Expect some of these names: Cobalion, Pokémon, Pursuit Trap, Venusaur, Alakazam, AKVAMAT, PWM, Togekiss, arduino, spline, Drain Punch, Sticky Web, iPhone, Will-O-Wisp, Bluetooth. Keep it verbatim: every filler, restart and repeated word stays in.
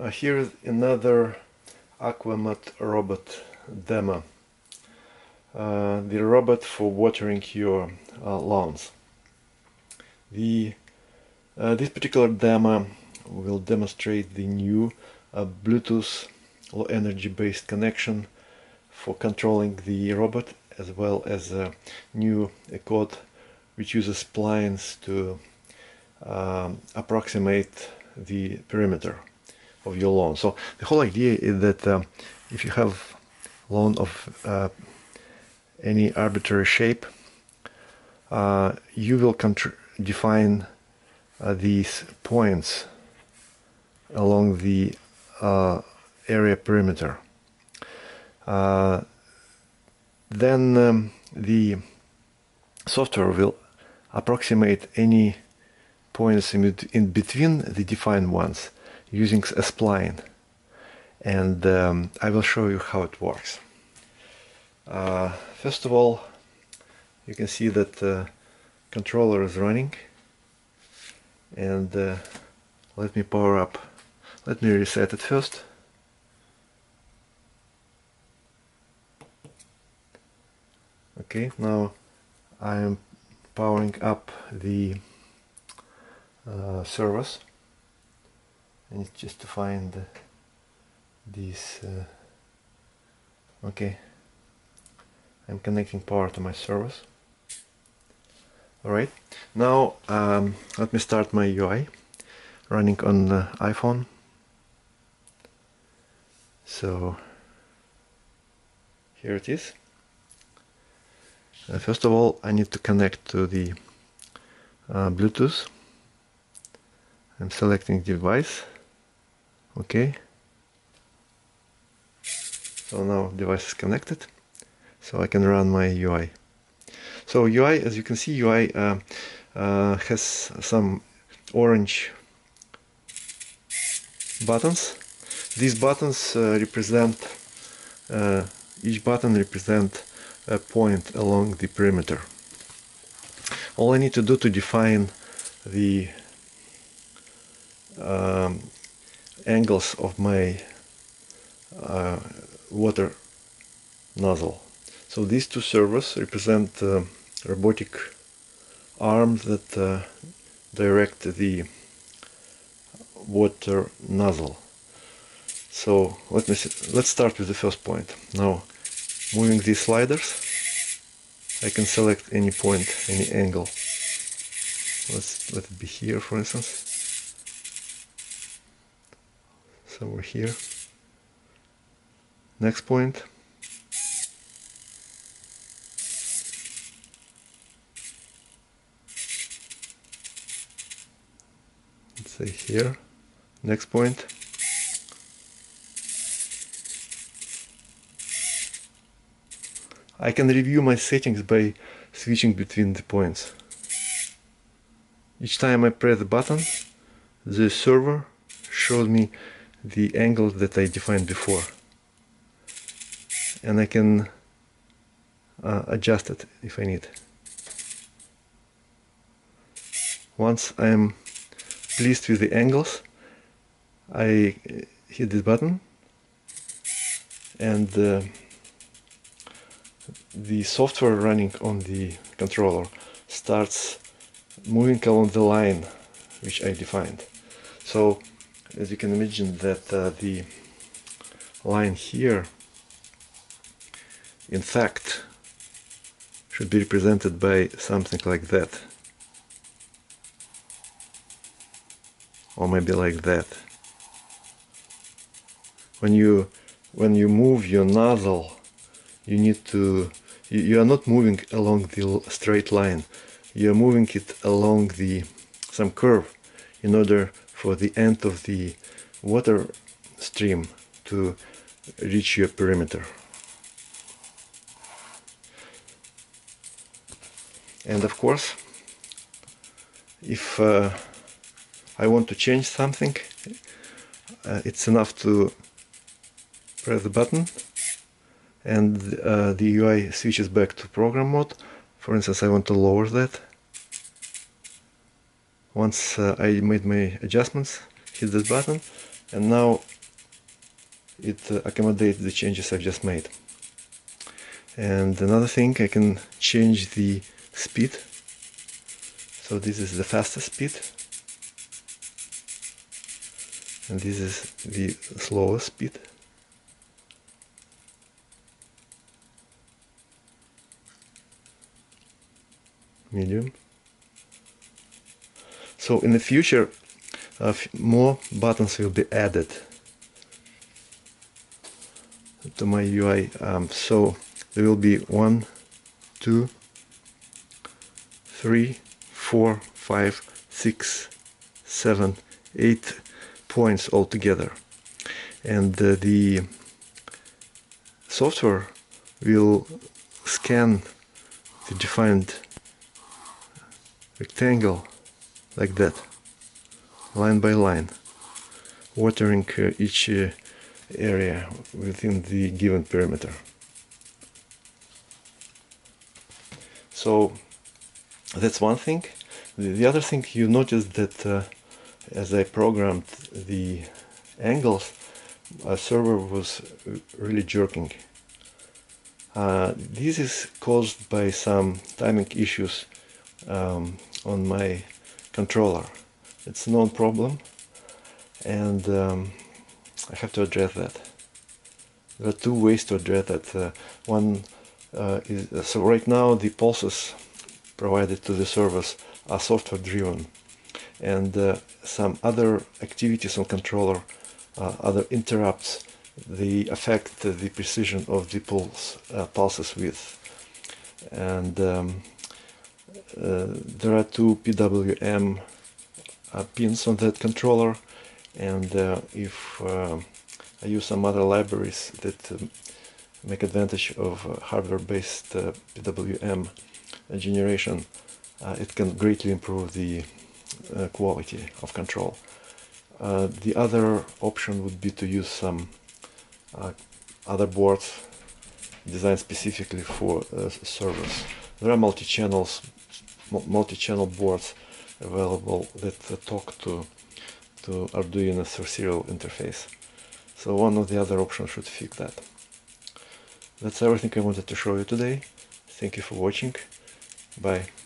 Uh, here is another AKVAMAT robot demo. Uh, the robot for watering your uh, lawns. The, uh, this particular demo will demonstrate the new uh, Bluetooth low energy based connection for controlling the robot, as well as a new a code which uses splines to um, approximate the perimeter of your lawn. So the whole idea is that um, if you have lawn of uh, any arbitrary shape, uh, you will define uh, these points along the uh, area perimeter. Uh, then um, the software will approximate any points in, in between the defined ones using a spline, and um, I will show you how it works. Uh, first of all, you can see that the controller is running, and uh, let me power up. Let me reset it first. Okay, now I am powering up the uh, service, and it's just to find this. Uh, okay, I'm connecting power to my service. Alright, now um, let me start my U I running on the iPhone. So here it is. First of all, I need to connect to the uh, Bluetooth. I'm selecting device. Okay. So now device is connected. So I can run my U I. So U I, as you can see, U I uh, uh, has some orange buttons. These buttons uh, represent, uh, each button represent a point along the perimeter. All I need to do to define the um, angles of my uh, water nozzle. So these two servers represent uh, robotic arms that uh, direct the water nozzle. So let me see. Let's start with the first point. Now, moving these sliders, I can select any point, any angle. Let's let it be here, for instance, somewhere here. Next point. Let's say here. Next point. I can review my settings by switching between the points. Each time I press the button, the server shows me the angle that I defined before, and I can uh, adjust it if I need. Once I am pleased with the angles, I hit this button, and uh, the software running on the controller starts moving along the line which I defined. So as you can imagine that uh, the line here in fact should be represented by something like that, or maybe like that. When you when you move your nozzle, you need to you are not moving along the straight line, you are moving it along the some curve in order for the end of the water stream to reach your perimeter. And of course, if uh, I want to change something, uh, it's enough to press the button, and uh, the U I switches back to program mode. For instance, I want to lower that. Once uh, I made my adjustments, hit this button, and now it uh, accommodates the changes I've just made. And another thing, I can change the speed. So this is the fastest speed, and this is the slowest speed. Medium. So in the future, uh, more buttons will be added to my U I. Um, so there will be one, two, three, four, five, six, seven, eight points altogether, and uh, the software will scan the defined rectangle like that, line by line, watering uh, each uh, area within the given perimeter. So that's one thing. The, the other thing, you notice that uh, as I programmed the angles, a server was really jerking. Uh, this is caused by some timing issues um, on my controller. It's a known problem, and um, I have to address that. There are two ways to address that. Uh, one uh, is uh, so right now the pulses provided to the servers are software driven, and uh, some other activities on controller, uh, other interrupts, they affect the precision of the pulse uh, pulses width. And um, Uh, there are two P W M uh, pins on that controller, and uh, if uh, I use some other libraries that um, make advantage of uh, hardware-based uh, P W M generation, uh, it can greatly improve the uh, quality of control. Uh, the other option would be to use some uh, other boards designed specifically for uh, servers. There are multi-channels multi-channel boards available that uh, talk to to Arduino through serial interface. So one or the other option should fix that. That's everything I wanted to show you today. Thank you for watching. Bye.